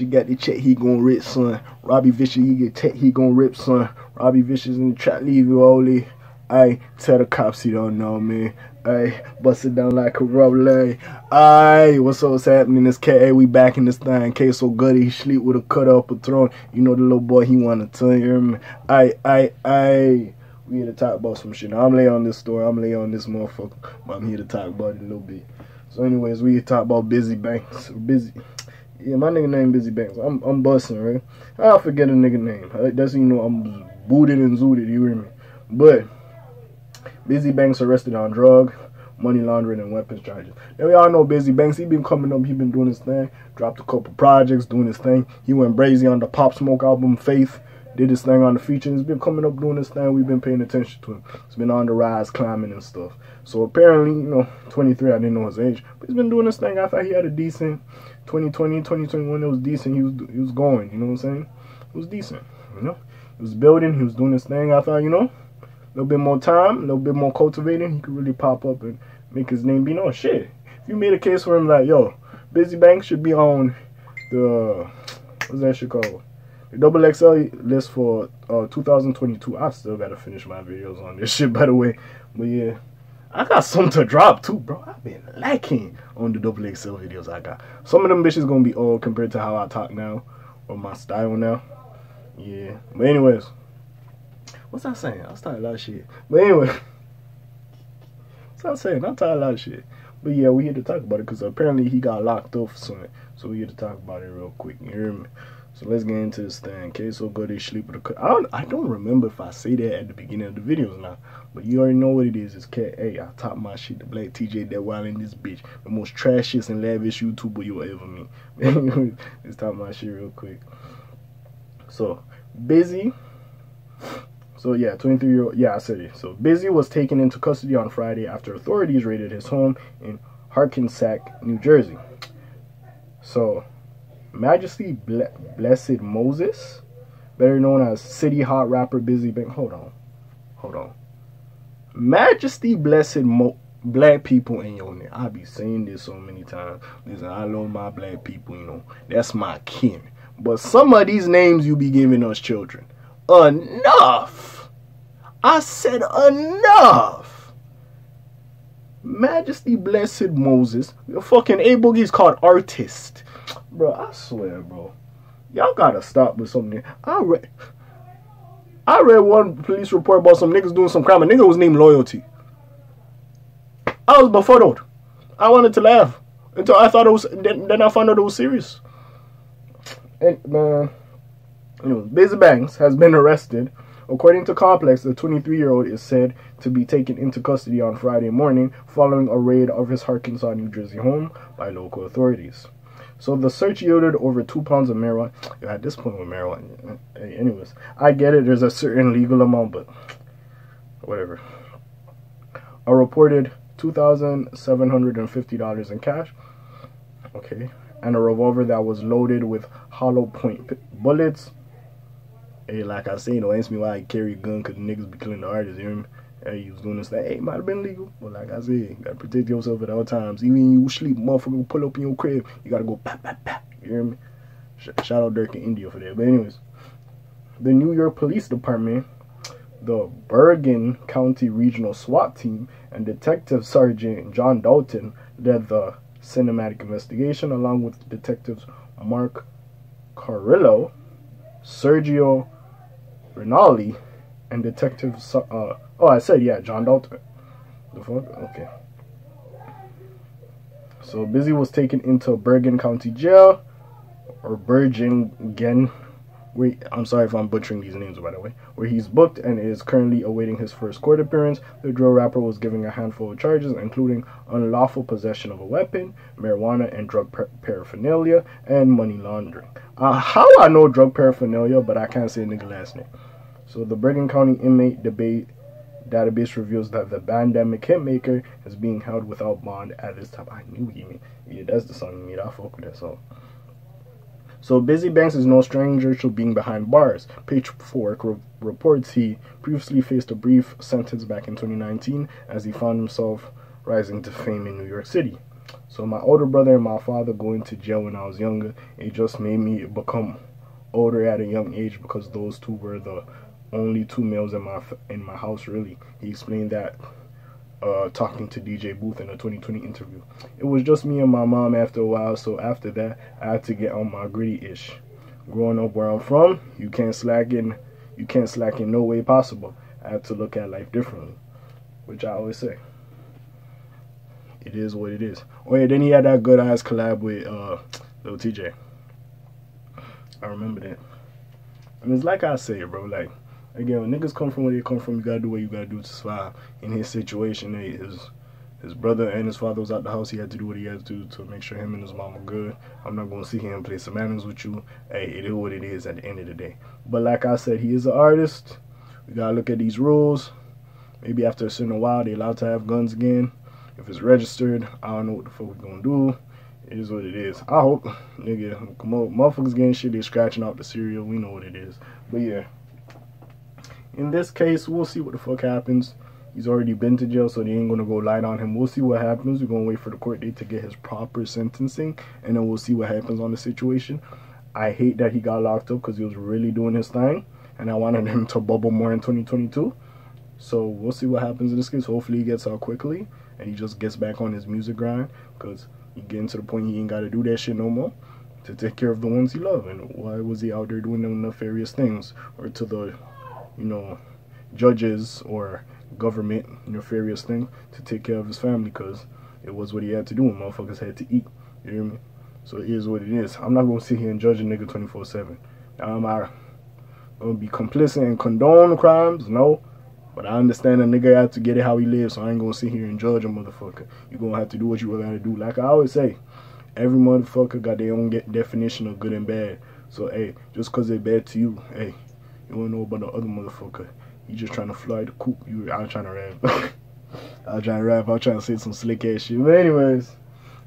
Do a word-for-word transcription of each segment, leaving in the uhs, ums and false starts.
You got the check, he gon' rip, son. Robbie Vicious, you get tech, he gon' rip, son. Robbie Vicious in the trap, leave you only. Ayy, tell the cops he don't know me. Ayy, bust it down like a Corolla. Ayy, what's up, what's happening? It's K A, we back in this thing. K so good, he sleep with a cut up a throne. You know the little boy, he wanna tell you. Ayy, ayy, ayy. We here to talk about some shit. Now, I'm lay on this story, I'm lay on this motherfucker, but I'm here to talk about it a little bit. So anyways, we here to talk about Bizzy Banks. Bizzy. Yeah, my nigga name Bizzy Banks. I'm I'm busting, right? I forget a nigga name. I, that's you know I'm booted and zooted, you hear me? But Bizzy Banks arrested on drug, money laundering, and weapons charges. Now we all know Bizzy Banks. He been coming up. He been doing his thing. Dropped a couple projects, doing his thing. He went crazy on the Pop Smoke album, Faith. Did his thing on the feature. He's been coming up doing his thing. We've been paying attention to him. He's been on the rise, climbing and stuff. So apparently, you know, twenty-three. I didn't know his age, but he's been doing his thing. I thought he had a decent twenty twenty, twenty twenty-one. It was decent. He was he was going. You know what I'm saying? It was decent. You know, he was building. He was doing his thing. I thought, you know, a little bit more time, a little bit more cultivating, he could really pop up and make his name be known. Shit, if you made a case for him, like, yo, Bizzy Banks should be on the what's that shit called? The double X L list for uh, two thousand twenty-two. I still gotta finish my videos on this shit, by the way. But yeah, I got something to drop too, bro. I've been lacking on the double X L videos I got. Some of them bitches gonna be old compared to how I talk now or my style now. Yeah. But anyways, what's I saying? I started a lot of shit. But anyway, what's I saying? I started a lot of shit. But yeah, we here to talk about it because apparently he got locked up for something. So we here to talk about it real quick. You hear me? So let's get into this thing. K so good, they sleep with a cut. I don't, I don't remember if I say that at the beginning of the videos now, but you already know what it is. It's K. Hey, I top my shit. The black T J that wild in this bitch, the most trashiest and lavish YouTuber you'll ever meet. Let's top my shit real quick. So Bizzy. So yeah, twenty-three year old. Yeah, I said it. So Bizzy was taken into custody on Friday after authorities raided his home in Hackensack, New Jersey. So. Majesty Ble Blessed Moses, better known as City Hot Rapper Bizzy Banks. Hold on, hold on. Majesty Blessed Mo Black people in your name. I be saying this so many times. Listen, I love my black people, you know. That's my kin. But some of these names you be giving us children. Enough. I said enough. Majesty Blessed Moses. Your fucking A Boogie's called Artist. Bro, I swear, bro, y'all gotta stop with something. I read, I read one police report about some niggas doing some crime. A nigga was named Loyalty. I was befuddled. I wanted to laugh until I thought it was. Then, then I found out it was serious. And man, uh, you know, Bizzy Banks has been arrested. According to Complex, the twenty-three year old is said to be taken into custody on Friday morning following a raid of his Arkansas, New Jersey home by local authorities. So the search yielded over two pounds of marijuana. At this point with marijuana, anyways, I get it. There's a certain legal amount, but whatever. A reported two thousand seven hundred and fifty dollars in cash. Okay, and a revolver that was loaded with hollow point bullets. Hey, like I say, don't ask me why I carry a gun, cause niggas be killing the artists. You hear me? Hey, you was doing this thing. Hey, it might have been legal. But like I said, you gotta protect yourself at all times. Even when you sleep, motherfucker pull up in your crib. You gotta go pop, pop, pop. You hear me? Sh shout out Dirk in India for that. But anyways, the New York Police Department, the Bergen County Regional SWAT team, and Detective Sergeant John Dalton led the cinematic investigation along with Detectives Mark Carrillo, Sergio Rinaldi, and Detective, uh, oh, I said, yeah, John Dalton. The fuck? Okay. So Bizzy was taken into Bergen County Jail, or Bergen again. Wait, I'm sorry if I'm butchering these names, by the way. Where he's booked and is currently awaiting his first court appearance. The drill rapper was given a handful of charges, including unlawful possession of a weapon, marijuana and drug paraphernalia, and money laundering. Uh, how I know drug paraphernalia, but I can't say nigga last name. So the Bergen County inmate debate database reveals that the pandemic hitmaker is being held without bond at this time. I knew you mean. Yeah, that's the song you need. I fuck with that song. So Bizzy Banks is no stranger to being behind bars. Pitchfork re reports he previously faced a brief sentence back in twenty nineteen as he found himself rising to fame in New York City. So my older brother and my father going to jail when I was younger, it just made me become older at a young age because those two were the only two males in my in my house, really. He explained that uh, talking to D J Booth in a twenty twenty interview. It was just me and my mom after a while, so after that, I had to get on my gritty-ish. Growing up where I'm from, you can't slack in, you can't slack in no way possible. I had to look at life differently, which I always say. It is what it is. Oh yeah, then he had that Good Eyes collab with uh, Lil T J. I remember that. And it's like I say, bro, like, again, when niggas come from where they come from, you gotta do what you gotta do to survive. In his situation, hey, his his brother and his father was out the house. He had to do what he had to do to make sure him and his mom were good. I'm not gonna sit here and play some manners with you. Hey, it is what it is at the end of the day. But like I said, he is an artist. We gotta look at these rules. Maybe after a certain while, they allowed to have guns again. If it's registered, I don't know what the fuck we gonna do. It is what it is. I hope, nigga, come on, motherfuckers getting shit, they scratching out the cereal. We know what it is. But yeah, in this case, we'll see what the fuck happens. He's already been to jail, so they ain't gonna go light on him. We'll see what happens. We're gonna wait for the court date to get his proper sentencing, and then we'll see what happens on the situation. I hate that he got locked up because he was really doing his thing, and I wanted him to bubble more in twenty twenty-two. So we'll see what happens in this case. Hopefully he gets out quickly and he just gets back on his music grind, because he getting to the point he ain't got to do that shit no more to take care of the ones he love. And why was he out there doing them nefarious things, or to the, you know, judges or government nefarious thing to take care of his family? Because it was what he had to do, and motherfuckers had to eat. You hear me? So it is what it is. I'm not going to sit here and judge a nigga twenty-four seven. Now, am I going to be complicit and condone the crimes? No. But I understand a nigga had to get it how he lives, so I ain't gonna sit here and judge a motherfucker. You're gonna have to do what you gotta do. Like I always say, every motherfucker got their own get definition of good and bad. So, hey, just because they're bad to you, hey, you don't know about the other motherfucker. You just trying to fly the coop. You, I'm trying to rap. I'm trying to rap. I'm trying to say some slick ass shit. But anyways,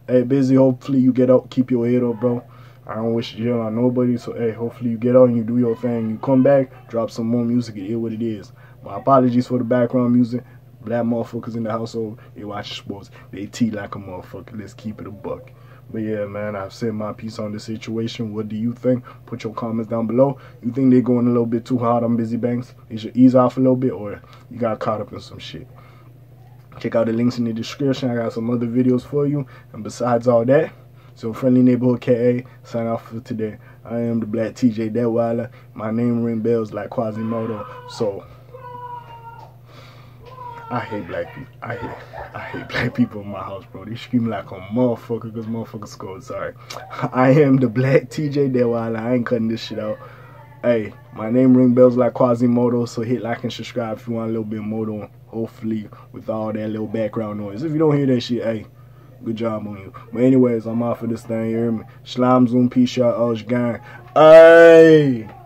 hey, Bizzy, hopefully you get out. Keep your head up, bro. I don't wish jail on nobody. So, hey, hopefully you get out and you do your thing. You come back, drop some more music, and hear what it is. My apologies for the background music. Black motherfuckers in the household, they watch sports. They tea like a motherfucker. Let's keep it a buck. But yeah, man, I've said my piece on this situation. What do you think? Put your comments down below. You think they're going a little bit too hard on Bizzy Banks? They should ease off a little bit, or you got caught up in some shit? Check out the links in the description. I got some other videos for you. And besides all that, so Friendly Neighborhood K A, sign off for today. I am the Black T J Detweiler. My name ring bells like Quasimodo. So... I hate black people. I hate, I hate black people in my house, bro. They scream like a motherfucker because motherfuckers scored. Sorry. I am the Black T J Detweiler. I ain't cutting this shit out. Hey, my name ring bells like Quasimodo, so hit like and subscribe if you want a little bit more on, hopefully, with all that little background noise. If you don't hear that shit, hey, good job on you. But anyways, I'm off for this thing. You hear me? Shlime Zoom, peace, y'all. Hey.